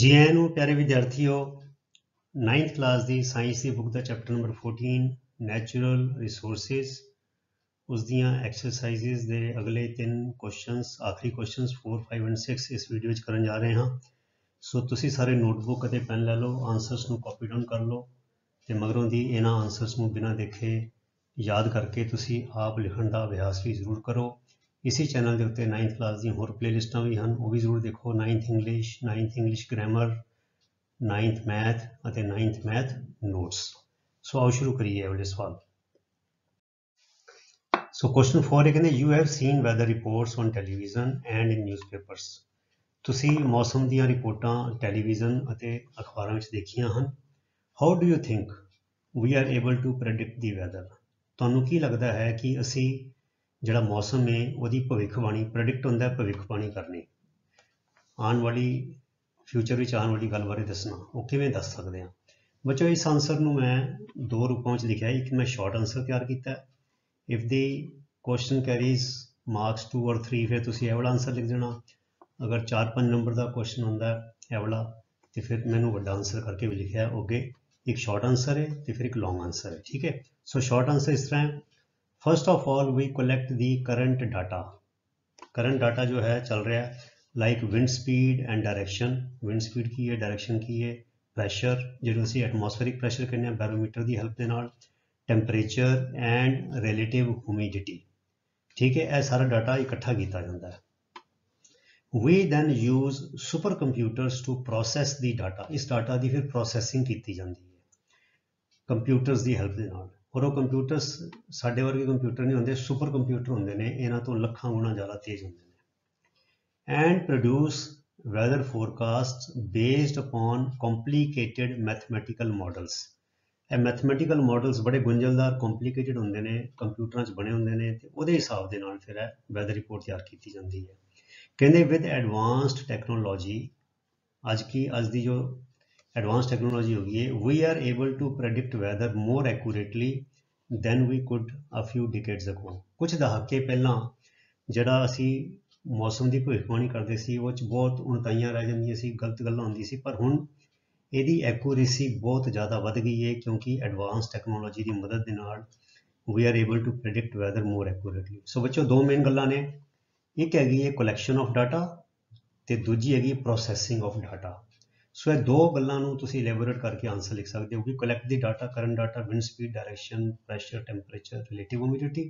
G N ओ प्यारे विद्यार्थियों, नाइन्थ क्लास की साइंस की बुक का चैप्टर नंबर 14 नैचुरल रिसोर्सिज उस दियां एक्सरसाइजिज के अगले 3 क्वेश्चनस, आखिरी क्वेश्चनस 4, 5 एंड 6 इस वीडियो करन जा रहे हैं। सो तुसी सारे नोटबुक और पेन ले लो, आंसरस नू कॉपी डाउन कर लो तो मगरों की इन्हां आंसरस नू बिना देखे याद करके तुसी आप लिखण का अभ्यास भी जरूर करो। इसी चैनल के उत्ते 9th क्लास दी होर प्लेलिस्टां भी हैं, वो भी जरूर देखो। 9th English grammar, 9th math और 9th मैथ नोट्स। सो आओ शुरू करिए अगले सवाल। सो क्वेश्चन 4 है, कहते you have seen weather reports on television and in newspapers. तुसी मौसम दियां रिपोर्टां टेलीविजन और अखबारों में देखियां हैं। How do you think we are able to predict the weather? तुहानू की लगता है कि असी जिहड़ा मौसम है वही भविष्यवाणी प्रेडिक्ट होंदा है? भविष्यवाणी करनी, आने वाली फ्यूचर में आने वाली गल बारे दसना, वो किवें दस सकते हैं बच्चों? इस आंसर नूं मैं 2 रूपों में लिखा है। एक मैं शॉर्ट आंसर तैयार किया, if the question carries marks 2 और 3 फिर तुसीं इह वाला आंसर लिख देना। अगर 4-5 नंबर का क्वेश्चन होंदा है इह वाला तो फिर मैंने वड्डा आंसर करके भी लिखा है। अगे एक शॉर्ट आंसर है तो फिर एक लॉन्ग आंसर है, ठीक है। सो शॉर्ट आंसर इस तरह है, first of all we collect the current data. Current data जो है चल रहा है, like wind speed and direction. Wind speed की है, डायरेक्शन की है, प्रैशर जो असी एटमोसफेरिक प्रैशर कहने बैरोमीटर की हेल्प के नाल, टैंपरेचर एंड रिलेटिव ह्यूमिडिटी, ठीक है। यह सारा डाटा इकट्ठा किया जाता है। We then use super computers to process the data. इस डाटा की फिर प्रोसैसिंग की जाती है कंप्यूटर्स की हेल्प के नाल। और वह कंप्यूटर्स साढ़े वर्गे कंप्यूटर नहीं होंगे, सुपर कंप्यूटर होंगे ने, इन्हों तो लखा गुणा ज़्यादा तेज होंगे। And produce weather forecast based upon complicated mathematical models. यह मैथमेटिकल मॉडल्स बड़े गुंझलदार कॉम्प्लीकेटेड होंगे ने, कंप्यूटर बने होंगे ने, तो वो हिसाब के नाल फिर वैदर रिपोर्ट तैयार की जाती है। कहते विद एडवांस्ड टैक्नोलॉजी, अज की जो एडवांस टेक्नोलॉजी हो गई है, we are able to predict weather more accurately than we could a few decades ago. कुछ दहाके पहला जड़ा असी मौसम की भविष्यवाणी करते सी, वो बहुत उणताइयां रह जांदियां सी, गलत गल्लां हुंदी सी, पर हुण इहदी एक्यूरेसी बहुत ज़्यादा वध गई है क्योंकि एडवांस टैक्नोलॉजी की मदद दे नाल we are able to predict weather more accurately. So बच्चों 2 मेन गल्लां ने, एक हैगी है कलैक्शन ऑफ डाटा तो दूजी हैगी प्रोसैसिंग ऑफ डाटा। सो यह 2 गल्लां नूं तुसीं इलैबोरेट करके आंसर लिख सकते हो कि collect the data, current data, wind speed, direction, pressure, temperature, relative humidity,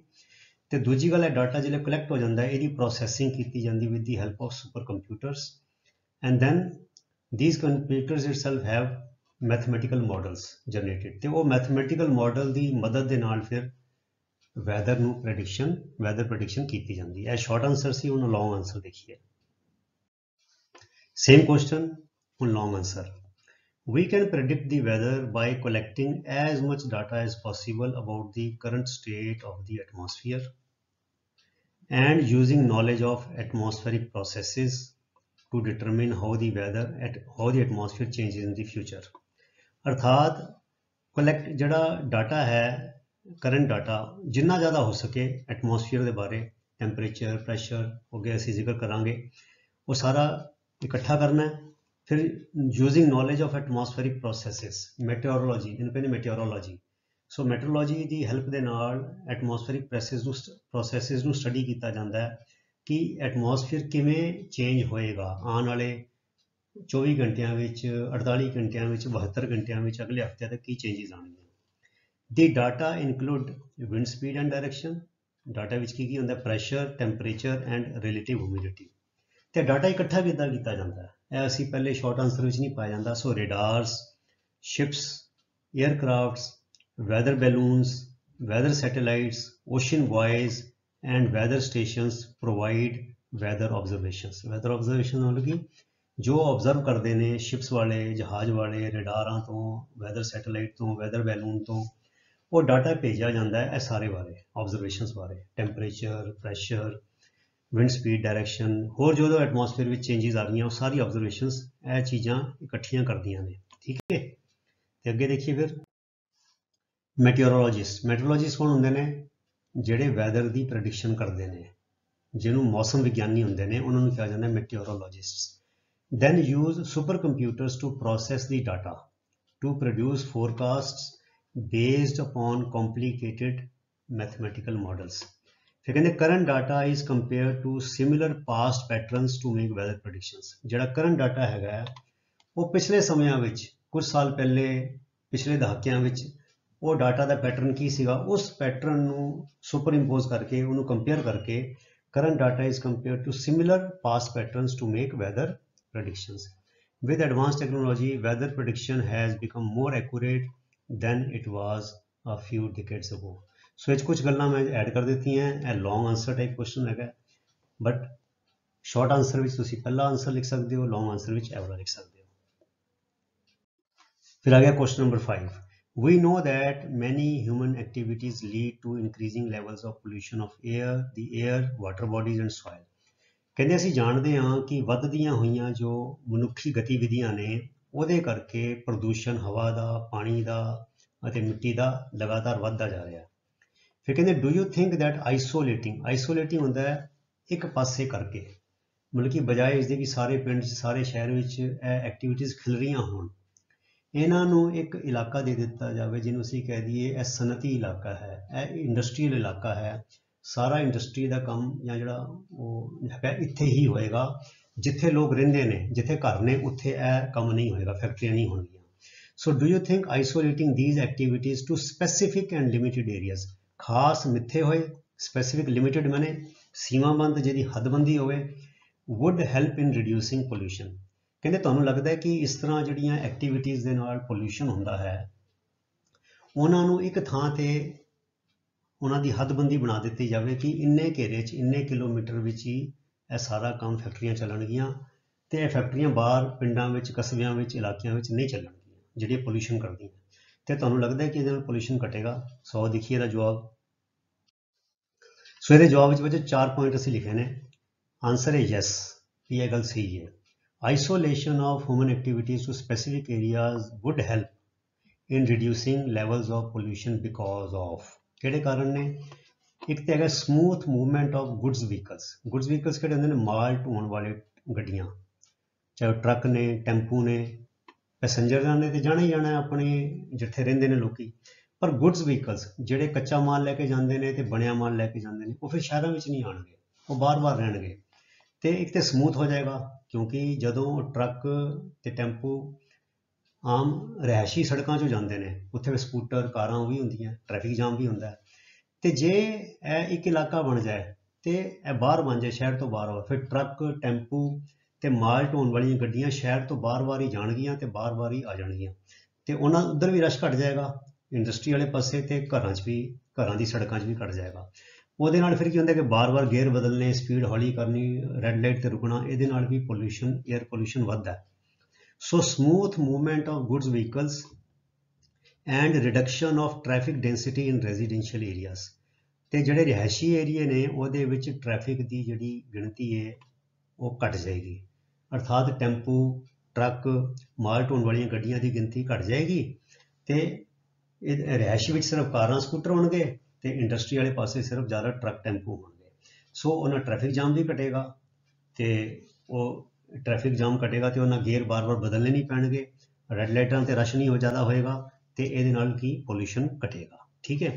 तो दूजी गल है डाटा जिहड़ा कलैक्ट हो जाता है, इसकी प्रोसैसिंग की जाती with the help of super computers and then these computers itself have mathematical models generated. तो वह मैथमेटिकल मॉडल की मदद के नाल फिर वैदर नूं वैदर प्रेडिक्शन की जाती है। यह शॉर्ट आंसर सी, हुण लॉन्ग आंसर देखिए। सेम क्वेश्चन हुण long answer, we can predict the weather by collecting as much data as possible about the current state of the atmosphere and using knowledge of atmospheric processes to determine how the atmosphere changes in the future. अर्थात collect जड़ा data है current data, जिन्ना ज़्यादा हो सके एटमोसफीयर के बारे, temperature, pressure हो गया, असीं जिक्र करांगे, वो सारा इकट्ठा करना है। फिर using knowledge of atmospheric processes, meteorology, इन पे मेट्योरोलॉजी। सो मेट्रोलॉजी की हेल्प के नाल एटमोसफेरिक प्रोसेसिस स्टडी किया जाता है कि एटमोसफेयर किमें चेंज होएगा आने वाले 24 घंटिया, 48 घंटिया, 72 घंटिया, अगले हफ्ते तक की चेंजेस आने। The data include wind speed and direction, data विच की होंगे pressure, temperature and relative humidity. तो डाटा इकट्ठा किया जाता है, यह असी पहले शॉर्ट आंसर में नहीं पाया जाता। So radars, ships, aircrafts, weather balloons, weather satellites, ocean voyages and weather stations provide weather observations. Weather observation मतलब कि जो ऑब्जर्व करते हैं शिप्स वाले, जहाज वाले, रेडारां तो, वैदर सैटेलाइट तो, वैदर बैलून तो, वो डाटा भेजा जाता है इस सारे बारे ऑब्जर्वेशंस बारे, temperature, pressure, wind speed, direction, होर जो एटमोसफेयर में चेंजेस आ रही हैं, सारी ऑब्जरवेशनस यह चीज़ां इकट्ठियां करदियां ने, ठीक है। तो अगे देखिए फिर मेट्योरोलॉजिस्ट कौन होंदे ने? जिहड़े वैदर की प्रडिक्शन करते हैं, जिन्होंने मौसम विज्ञानी होंदे ने, उन्होंने कहा जाता है मेट्योरोलॉजिस्ट। Then use supercomputers to process the data to produce forecasts based upon complicated mathematical models. The current data is compared to similar past patterns to make weather predictions. जो current data है वो पिछले समयां विच कुछ साल पहले पिछले दहाकियां विच वो डाटा का पैटर्न की सीगा उस पैटर्न को सुपर इंपोज करके उन्हें कंपेयर करके current data is compare to similar past patterns to make weather predictions with advance technology weather prediction has become more accurate than it was a few decades ago so ये कुछ गल्लां मैं add कर देती हैं a long answer type question है but short answer विच तुसी पहला आंसर लिख सकते हो लॉन्ग आंसर विच एवरा लिख सकते हो। फिर आ गया question number 5। We know that many human activities lead to increasing levels of pollution of air, the air, water bodies and soil. कहते असीं जानते हाँ कि वधदियां होईयां जो मनुखी गतिविधियां ने उहदे करके प्रदूषण हवा का पानी का अते मिट्टी का लगातार वधदा जा रहा है। फिर कहते do you think that isolating होंदा है एक पासे करके मतलब कि बजाय इसदे कि सारे पिंड सारे शहर विच एक्टिविटीज़ खिल रहीआं होण इन्हों एक इलाका दे दिता जाए जिन्हों असी कह दीए यह सनती इलाका है यह इंडस्ट्रीयल इलाका है सारा इंडस्ट्री का काम या जोड़ा वो इत्थे ही होएगा जिथे लोग रेंदे ने जिथे घर ने उत्थे यह काम नहीं होएगा फैक्ट्रियां नहीं होंगियां। So do you think isolating these activities to specific and limited areas खास मिथे होए स्पैसीफिक लिमिटेड मैंने सीमाबंद जिहदी हदबंदी होवे would help in reducing pollution. कहते तो लगता है कि इस तरह जड़ियाँ एक्टिविटीज़ के नाल पोल्यूशन होंदा है उन्होंने एक थां ते उन्होंने हदबंदी बना दी जाए कि इन्ने घेरे इन्ने किलोमीटर विच ही यह सारा काम फैक्ट्रियां चलणगियां ते यह फैक्ट्रियां बाहर पिंडां विच कस्बियां विच इलाकियां विच नहीं चलणगियां जिहड़ियां पोल्यूशन करदियां ते तुहानूं लगता है कि इहदे नाल पोल्यूशन घटेगा। सो देखिए इहदा जवाब। सो इहदे जवाब विच बच्चे 4 पॉइंट असीं लिखे ने आंसर है यस भी यह गल सही है। Isolation of human activities to specific areas would help in reducing levels of pollution because of केड़े कारण ने एक तो है smooth movement of goods vehicles के अंदर माल ढोने वाले गड्डियाँ चाहे ट्रक ने टैंपू ने पैसेंजर ने तो जाना ही जाना है अपने जिथे रेंदे ने लोग पर goods vehicles जेडे कच्चा माल लैके जाते हैं तो बनिया माल लैके जाते हैं वो फिर शहरों में नहीं आएंगे वो बार बार रहने तो एक तो स्मूथ हो जाएगा क्योंकि जदों ट्रक ते टैंपू आम रिहायशी सड़कों चो जाते हैं उत्थे स्कूटर कारां भी होंदियां ट्रैफिक जाम भी होंदा है तो जे एक इलाका बन जाए तो यह बाहर बन जाए शहर तो बाहर फिर ट्रक टैंपू तो माल ढोने वाली गड्डियां शहर तो बार बार ही जाणगियां ते बार बार ही आ जाणगियां तो उन्हां उधर भी रश घट जाएगा इंडस्ट्री वाले पासे तो घरां च भी घरां दी सड़कां च भी घट जाएगा। ਉਹਦੇ ਨਾਲ फिर की होंगे कि बार बार गेयर बदलने स्पीड हौली करनी रैड लाइट पर रुकना ये भी पोल्यूशन एयर पोल्यूशन वधदा है। So smooth movement of goods vehicles and reduction of traffic density in residential areas तो जोड़े रिहायशी एरिए ने वो ट्रैफिक की जी गिणती है वो घट जाएगी अर्थात टैंपू ट्रक माल ढोने वाली गड्डिया की गिनती घट जाएगी तो रिहायशी सिर्फ कारां स्कूटर होणगे तो इंडस्ट्री वाले पासे सिर्फ ज़्यादा ट्रक टैंपू होंगे सो उन्हें ट्रैफिक जाम भी घटेगा तो वह ट्रैफिक जाम घटेगा तो उन्हें गेयर बार बार बदलने नहीं पैणगे रेड लाइटां ते रश नहीं हो ज़्यादा होएगा तो ये की पोल्यूशन घटेगा। ठीक है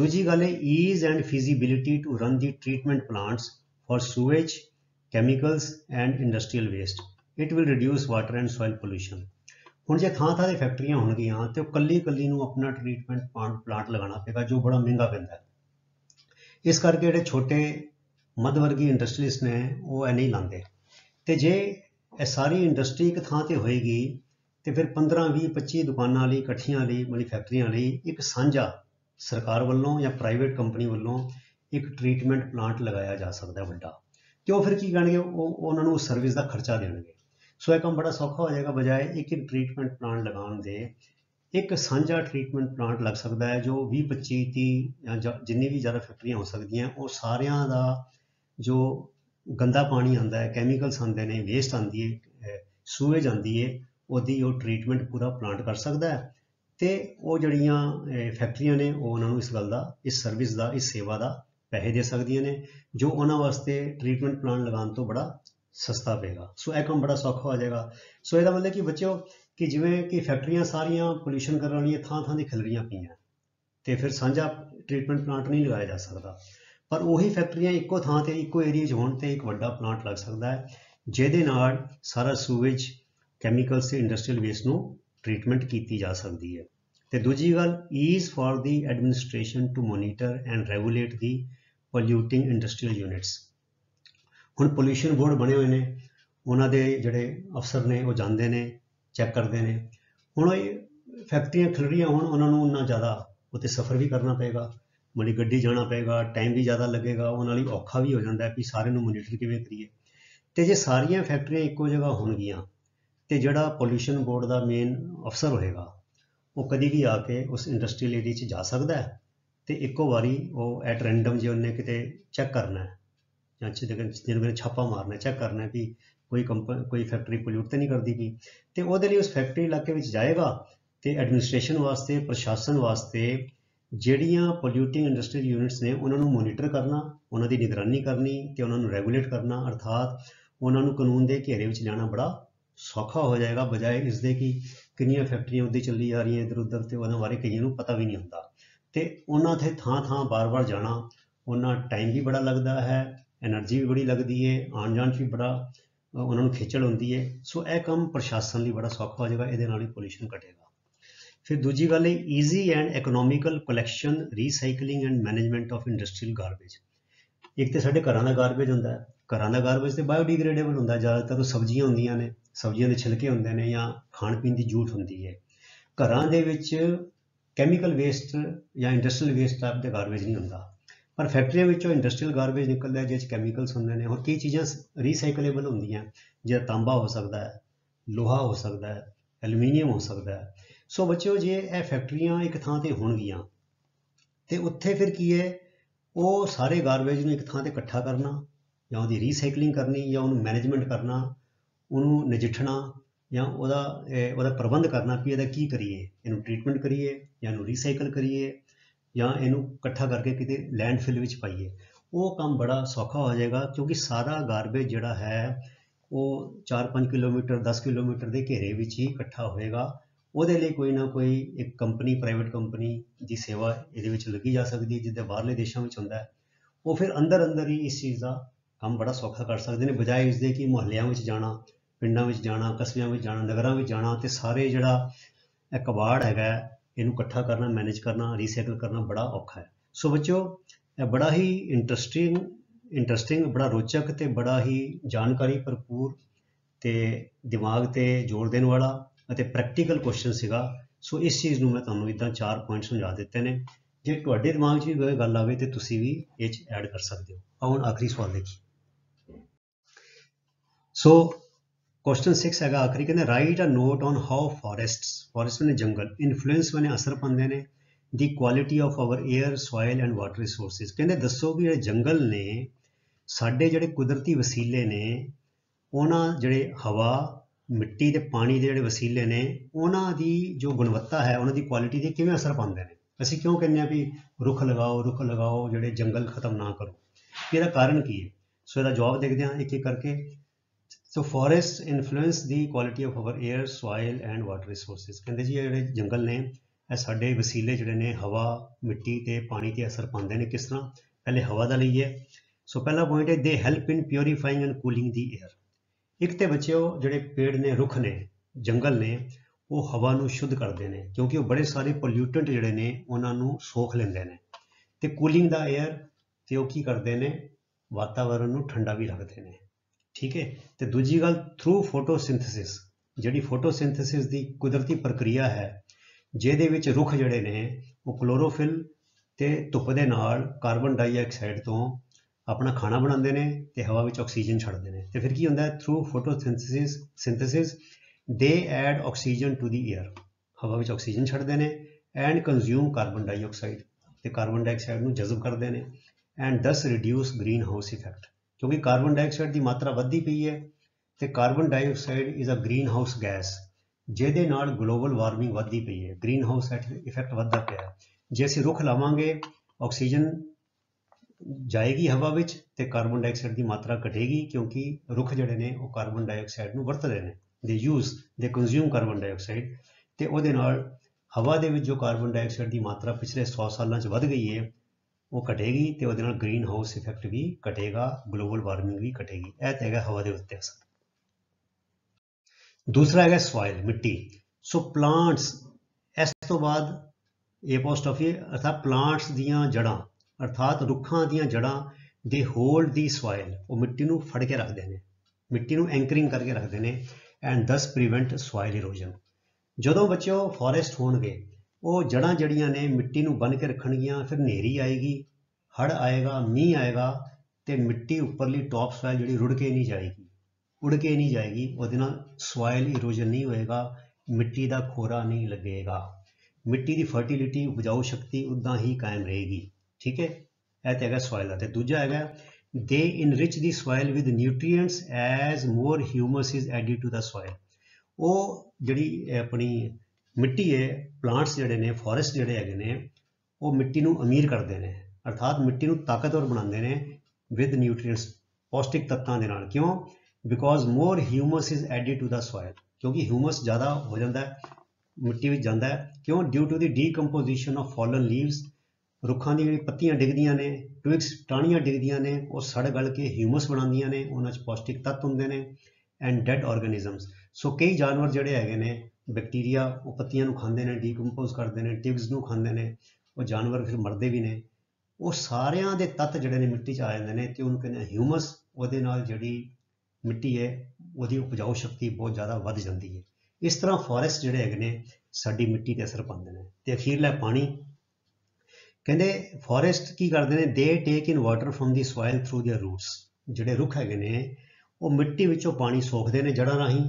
दूजी गल है ease and feasibility to run the treatment plants for sewage chemicals and industrial waste it will reduce water and soil pollution. हुण जे थां थां ते फैक्ट्रियां होणगियां तो कल्ली कल्ली नूं अपना ट्रीटमेंट प्लांट लगाना पेगा जो बड़ा महंगा पैंदा है इस करके जिहड़े छोटे मध्यवर्गी इंडस्ट्रीज ने वो नहीं लांदे तो जे सारी इंडस्ट्री एक थां ते होएगी तो फिर 15-20-25 दुकानां लई इकट्ठियां लई मतलब फैक्ट्रियां लई एक सांझा सरकार वालों या प्राइवेट कंपनी वालों एक ट्रीटमेंट प्लांट लगाया जा सकता है वड्डा तो फिर की करनगे वो उन्हां नूं सर्विस का खर्चा देणगे। सो यह काम बड़ा सौखा हो जाएगा बजाय एक ट्रीटमेंट प्लांट लगाने के एक सांझा ट्रीटमेंट प्लांट लग सकता है जो 20-25-30 जिन्नी भी ज़्यादा फैक्ट्रियां हो सकती हैं वो सारियां दा जो गंदा पानी आता है कैमिकल्स आते हैं वेस्ट आती है सूएज आती है उसकी वो ट्रीटमेंट पूरा प्लांट कर सकता है तो वो जड़ियाँ फैक्ट्रियां ने उन्होंने इस गल का इस सर्विस का इस सेवा का पैसे दे सकदियां ने जो उन्होंने वास्ते ट्रीटमेंट प्लांट लगाने तो बड़ा सस्ता पेगा। सो यह काम बड़ा सौखा हो जाएगा। सो यह मतलब कि बच्चों कि जिमें कि फैक्ट्रियां सारियां पोल्यूशन करने वाली थां थां की खिलरियां पीआं तो फिर साझा ट्रीटमेंट प्लांट नहीं लगाया जा सकता, पर वही फैक्ट्रियां एको थां ते एको एरिया च होण ते एक वड्डा प्लांट लग सकता है जिहदे नाल सारा सूवेज कैमिकल से इंडस्ट्रीयल वेस्ट नूं ट्रीटमेंट की जा सकती है। तो दूजी गल is for the administration to monitor and regulate the polluting industrial units. हुण पोल्यूशन बोर्ड बने हुए हैं, उन्होंने जोड़े अफसर ने वो जाते हैं चैक करते हैं। हुण फैक्ट्रियां खिल रही होण उन्होंने उन्ना ज़्यादा उत्ते सफ़र भी करना पेगा, मतलब गड्डी जाना पेगा, टाइम भी ज़्यादा लगेगा, उन्होंने औखा भी हो जाता है कि सारे मोनीटर किवें करिए। तो जे सारियां फैक्ट्रियां एको जगह होणगियां तो जिहड़ा पोल्यूशन बोर्ड का मेन अफसर होएगा वो कभी भी आके उस इंडस्ट्रीयल एरिया जा सकता है, तो एको बारी वो एट रैंडम जो उन्हें किते चैक करना है या जिन्होंने छापा मारना चैक करना है भी कोई कोई फैक्ट्री पोल्यूट तो नहीं करती पी, तो वो उस फैक्ट्री इलाके में जाएगा। तो एडमिनिस्ट्रेशन वास्ते प्रशासन वास्ते जिहड़ियां पोल्यूटिंग इंडस्ट्रीयल यूनिट्स ने उन्होंने मोनीटर करना, उन्होंने निगरानी करनी तो उन्होंने रेगूलेट करना, अर्थात उन्होंने कानून के घेरे में लियाना बड़ा सौखा हो जाएगा, बजाय इसके कि कितनी फैक्ट्रियां उधर चली जा रही हैं इधर उधर तो उन्होंने बारे कई पता भी नहीं होता। तो उन्होंने थां थां बार बार जाना उन्होंने टाइम भी बड़ा लगता है, एनर्जी भी बड़ी लगती है, आन जान भी बड़ा उन्होंने खेचल होंगी है। सो यह काम प्रशासन लिए बड़ा सौखा हो जाएगा, ये पोल्यूशन घटेगा। फिर दूजी गल easy and economical collection recycling and management of industrial garbage. एक तो साढ़े घर का गारबेज होंगे, घर का गारबेज तो बायोडिग्रेडेबल होंगे, ज़्यादातर सब्जियां होंगे ने, सब्जियों के छिलके होंगे ने या खाण पीन की जूठ होंगी है। घर के कैमिकल वेस्ट या इंडस्ट्रीयल वेस्ट टाइप का गारबेज नहीं होंगे, पर फैक्ट्रियों में इंडस्ट्रीयल गारबेज निकलता है जिस कैमिकल्स होंगे ने। और कई चीज़ें रीसाइकलेबल होंगी हैं, जो तांबा हो सकता है, लोहा हो सकता है, एलुमीनियम हो सकता है। सो बच्चों जे यह फैक्ट्रियां एक थां ते होणगियां तो उत्थे फिर की है वो सारे गारबेज नूं एक थां ते इकट्ठा करना या उहदी रीसाइकलिंग करनी या उहनूं मैनेजमेंट करना, उहनूं नजिठना या उहदा प्रबंध करना कि इहदा की करिए, इहनूं ट्रीटमेंट करिए या इहनूं रीसाइकल करिए या इनू इकट्ठा करके किसी लैंडफिल में पाइए। वो काम बड़ा सौखा हो जाएगा क्योंकि सारा गारबेज जड़ा है वो 4-5 किलोमीटर 10 किलोमीटर के घेरे में ही इकट्ठा होएगा। उहदे लई कोई ना कोई एक कंपनी प्राइवेट कंपनी की सेवा ये लगी जा सकती है जिद्दां बाहरले देशों में होंदा है, वो फिर अंदर अंदर ही इस चीज़ का काम बड़ा सौखा कर सकते हैं, बजाय इसके कि मुहल्लियां में जाना, पिंडां में जाना, कस्बियां में जाना, नगरां में जाना। तो सारे जिहड़ा कबाड़ हैगा इनू इकट्ठा करना, मैनेज करना, रीसाइकल करना बड़ा औखा है। सो बच्चों बड़ा ही इंटरस्टिंग बड़ा रोचक तो बड़ा ही जानकारी भरपूर तो दिमाग से जोर देने वाला प्रैक्टिकल क्वेश्चन सीगा। सो इस चीज़ में मैं तुहानूं इदां 4 पॉइंट समझा दिते ने, जे तुहाडे दिमाग 'च भी गल आवे तो तुसीं भी इह 'च ऐड कर सकदे हो। हुण आखिरी सवाल देखिए। सो क्वेश्चन 6 है आखिरी, कहते write a note on how forest मैंने जंगल इन्फ्लुएंस मैंने असर पाते हैं the quality of our air soil and water resources. कहते दसो भी जोड़े जंगल ने साढ़े जोड़े कुदरती वसीले ने, उन्होंने जोड़े हवा मिट्टी के पानी के जोड़े वसीले ने उन्होंने जो गुणवत्ता है उन्होंने क्वालिटी से किमें असर पाते हैं। असं क्यों कहने भी रुख लगाओ जोड़े जंगल खत्म ना करो, यदा कारण की है। सो इसका जवाब देखते हैं एक एक करके। So forest influence the quality of our air soil and water resources. कहते जी ये जंगल ने यह साढ़े वसीले जोड़े ने हवा मिट्टी के पानी के असर पाते हैं। किस तरह? पहले हवा का लीए। सो पहला पॉइंट है they help in purifying and cooling the air. एक तो बच्चे जोड़े पेड़ ने, रुख ने, जंगल ने, वो हवा को शुद्ध करते हैं क्योंकि बड़े सारे पोल्यूटेंट जोड़े ने उन्होंने सोख लेंदे ने, तो कूलिंग द एयर तो वो की करते हैं वातावरण को ठंडा भी रखते हैं। ठीक है। तो दूजी गल थ्रू फोटोसिंथेसिस, जिहड़ी फोटोसिंथेसिस दी कुदरती प्रक्रिया है जिहदे विच रुख जिहड़े ने वो क्लोरोफिल ते धुप दे नाल कार्बन डाईआक्साइड तो अपना खाना बनाते हैं तो हवा में ऑक्सीजन छड्डदे ने। तो फिर की होंदा है through photosynthesis they add oxygen to the air, हवा में ऑक्सीजन छड्डदे ने एंड कंज्यूम कार्बन डाईआक्साइड, तो कार्बन डाईआक्साइड को जज़ब करते हैं and thus reduce green house effect. क्योंकि कार्बन डाइऑक्साइड की मात्रा वधी पई है तो carbon dioxide is a green house gas जिहदे नाल ग्लोबल वार्मिंग वधी पई है, ग्रीन हाउस इफैक्ट वधदा पिया है। जे असीं रुख लावांगे ऑक्सीजन जाएगी हवा विच ते कार्बन डाइऑक्साइड की मात्रा घटेगी क्योंकि रुख जिहड़े ने वो कार्बन डाइऑक्साइड नूं वरतदे ने they use they consume carbon dioxide ते उहदे नाल हवा दे विच जो कार्बन डाइऑक्साइड की मात्रा पिछले 100 सालों च वध गई है वो घटेगी तो वो ग्रीन हाउस इफैक्ट भी घटेगा, ग्लोबल वार्मिंग भी घटेगी। यह तो है हवा के उत्ते असर। दूसरा है सॉइल, मिट्टी। सो प्लांट्स इस तो बाद एपोस्ट्रोफी अर्थात प्लांट्स दियां जड़ां अर्थात रुखां दियां जड़ां दे होल्ड दी सॉइल, वो मिट्टी को फड़ के रखते हैं, मिट्टी को एंकरिंग करके रखते हैं एंड दस प्रिवेंट सॉइल इरोजन। जो बच्चों फॉरेस्ट होंगे वो जड़ां जड़ियां ने मिट्टी को बन के रखनगियां, फिर नेरी आएगी, हड़ आएगा, मीह आएगा तो मिट्टी उपरली टॉप सॉयल जी रुड़ के नहीं जाएगी, उड़ के नहीं जाएगी, वो सॉयल इरोजन नहीं होएगा, मिट्टी का खोरा नहीं लगेगा, मिट्टी की फर्टिलिटी उपजाऊ शक्ति उदा ही कायम रहेगी। ठीक है, यह तो है सॉयल का। दूजा है they enrich the soil with nutrients as more humus is added to the soil. वो जी अपनी मिट्टी है, प्लांट्स जोड़े ने, फॉरेस्ट जोड़े है, वो मिट्टी को अमीर करते हैं अर्थात मिट्टी को ताकतवर बनाते हैं विद न्यूट्रीएंट्स पौष्टिक तत्वों के नाल। क्यों? Because more humus is added to the soil, क्योंकि ह्यूमस ज़्यादा हो जाता है मिट्टी में जाता है। क्यों? Due to the decomposition of fallen leaves, रुखों की जी पत्तियां डिगदियां ने, ट्विग्स टाणियां डिगदियां ने, वो सड़ गल के ह्यूमस बनादियां ने, उन्होंने पौष्टिक तत्व होंगे ने एंड डैड ऑर्गेनिजम्स। सो कई जानवर जोड़े है बैक्टीरिया वो पत्तियां खाते हैं, डीकंपोज करते हैं, ट्विग्स को खाते हैं, वो जानवर फिर मरते भी ने, वो सारिया के तत्व जोड़े ने मिट्टी आ जाते हैं तो उन्होंने ह्यूमस, वो जी मिट्टी है वो उपजाऊ शक्ति बहुत ज़्यादा बढ़ जाती है। इस तरह फॉरेस्ट जोड़े है साड़ी मिट्टी पर असर पाते हैं। तो अखीरला पानी, कहते फॉरेस्ट की करते हैं they take in water from the soil through their roots. जोड़े रुख है वो मिट्टी विचों पानी सोखते हैं जड़ां राही,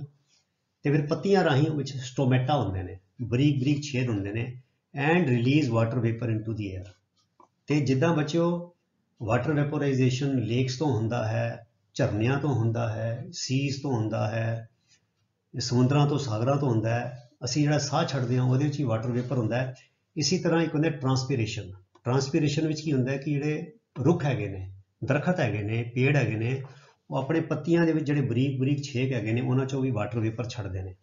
तो फिर पत्तियां राही विच स्टोमेटा होंदे ने, बरीक बरीक छेद होंदे ने and release water vapour into the air. तो जिदा बच्चों वाटर वेपोराइजेशन लेक्स तो होंदा है, झरनियां तो होंदा है, सीज तो होंदा है, समुद्रा तो सागरों तो होंदा है, असी जिहड़ा साह छड्डदे हां उहदे विच ही वाटर वेपर होंदा है। इसी तरह एक होंदा ट्रांसपीरेशन। ट्रांसपीरेशन विच की होंदा है कि जिहड़े रुख हैगे ने, दरखत हैगे ने, पेड़ हैगे ने, वो अपने पत्तियां दे विच जिहड़े बरीक बरीक छेक हैगे ने उहनां चों भी वाटर वेपर छड्डदे ने।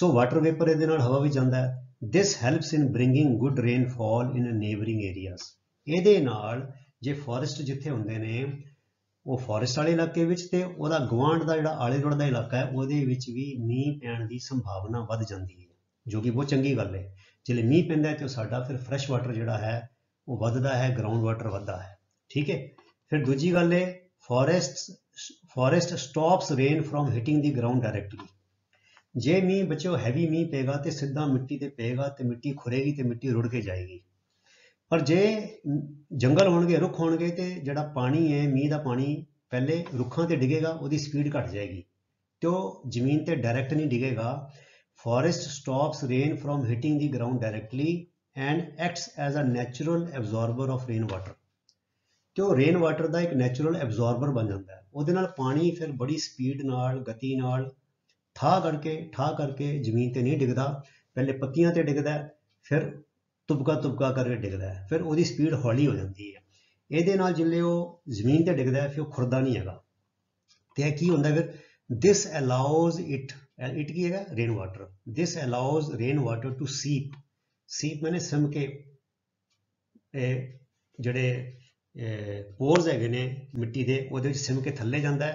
सो वाटर वेपर इहदे नाल हवा विच जांदा है। This helps in bringing good rainfall in neighbouring areas. इहदे नाल जे फॉरेस्ट जिथे होंदे ने वो फॉरेस्ट वाले इलाके में तो वह गुआढ़ का जोड़ा आले दुआले का इलाका है वो भी मीह पैन की संभावना बढ़ जाती है, जो कि बहुत चंगी गल है। जिसले मीह पैंदा है तो साडा फिर फ्रैश वाटर जोड़ा है वो बढ़ता है, ग्राउंड वाटर बढ़ता है। ठीक है, फिर दूजी गल है forest stops rain from hitting the ground directly. जे मीह बच्चों हैवी मीह पेगा तो सीधा मिट्टी पर पेगा तो मिट्टी खुरेगी तो मिट्टी रुड़ के जाएगी। पर जे जंगल होणगे, रुख होणगे तो जिहड़ा पानी है मीह का पानी पहले रुखां ते डिगेगा, उसकी स्पीड घट जाएगी तो जमीन ते डायरैक्ट नहीं डिगेगा। Forest stops rain from hitting the ground directly and acts as a natural absorber of rain water. तो रेन वाटर का एक नैचुरल एब्जॉर्बर बन जाता है, उसदे नाल पानी फिर बड़ी स्पीड नाल, गति नाल ठा करके जमीन ते नहीं डिगदा, पहले पत्तियां ते डिगदा फिर तुबका तुबका करके डिगदा है, फिर वो स्पीड हौली हो जाती है। ये जिले वो जमीन पर डिगदा है फिर खुरदा नहीं है तो यह की होंगे फिर दिस अलाउज इट की है rain water, this allows rain water to seep. Seep मैंने सम के जोड़े पोर्स है ने मिट्टी के वो सम के थले जाता है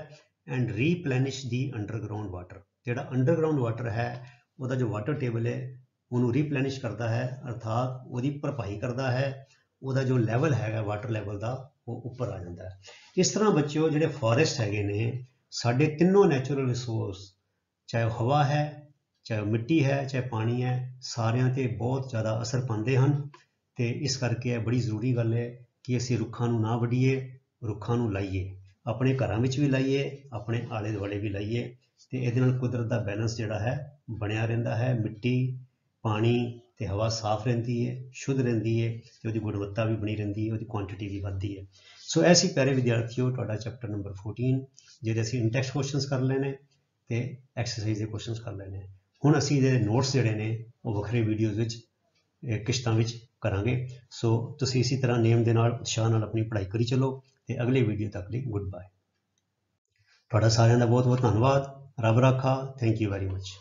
and replenish the underground water. जो अंडरग्राउंड वाटर है वह जो वाटर टेबल है उन्होंने रिप्लेनिश करता है अर्थात वो भरपाई करता है, वह जो लैवल है वाटर लैवल का वो उपर आ जाता है। इस तरह बच्चों जो फॉरेस्ट है ने साढ़े तीनों नैचुरल रिसोर्स चाहे हवा है, चाहे मिट्टी है, चाहे पानी है, सारिया से बहुत ज़्यादा असर पाते हैं। तो इस करके बड़ी जरूरी गल है कि असी रुखा ना वढ़ीए, रुखा लाइए, अपने घरों में भी लाइए, अपने आले दुआले भी लाइए तो ये कुदरत का बैलेंस जोड़ा है बनया रहा है। मिट्टी, पानी ते हवा साफ रहती है, शुद्ध रहती है, उसकी गुणवत्ता भी बनी रहती है, उसकी क्वांटिटी भी बढ़ती है। सो ऐसी प्यारे विद्यार्थियों तुहाडा चैप्टर नंबर 14 जिहदे असीं इंटैक्स क्वेश्चन कर लेने ते एक्सरसाइज के क्वेश्चन कर लेने। हुण असीं नोट्स जोड़े ने वो वखरे वीडियोज़ किश्तां करांगे। सो तुसीं इसी तरह नेम दे नाल उत्साह नाल अपनी पढ़ाई करी चलो ते अगली वीडियो तक लई गुड बाय। तुहाडा सारिआं दा बहुत बहुत धन्नवाद। रब राखा। Thank you very much.